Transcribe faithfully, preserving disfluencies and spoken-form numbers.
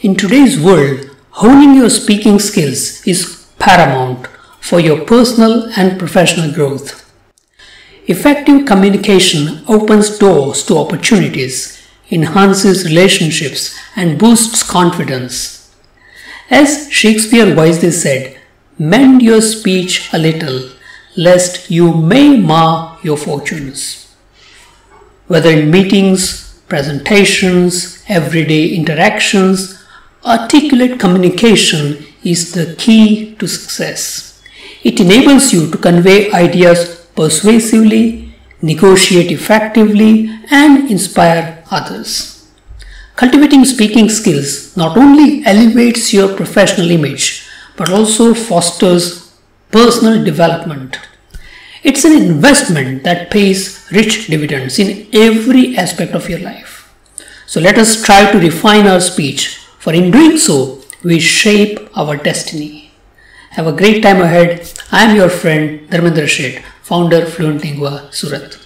In today's world, honing your speaking skills is paramount for your personal and professional growth. Effective communication opens doors to opportunities, enhances relationships, and boosts confidence. As Shakespeare wisely said, "Mend your speech a little, lest you may mar your fortunes." Whether in meetings, presentations, everyday interactions, articulate communication is the key to success. It enables you to convey ideas persuasively, negotiate effectively, and inspire others. Cultivating speaking skills not only elevates your professional image, but also fosters personal development. It's an investment that pays rich dividends in every aspect of your life. So let us strive to refine our speech, for in doing so, we shape our destiny. Have a great time ahead. I am your friend Dharmendra Sheth, founder Fluent Lingua Surat.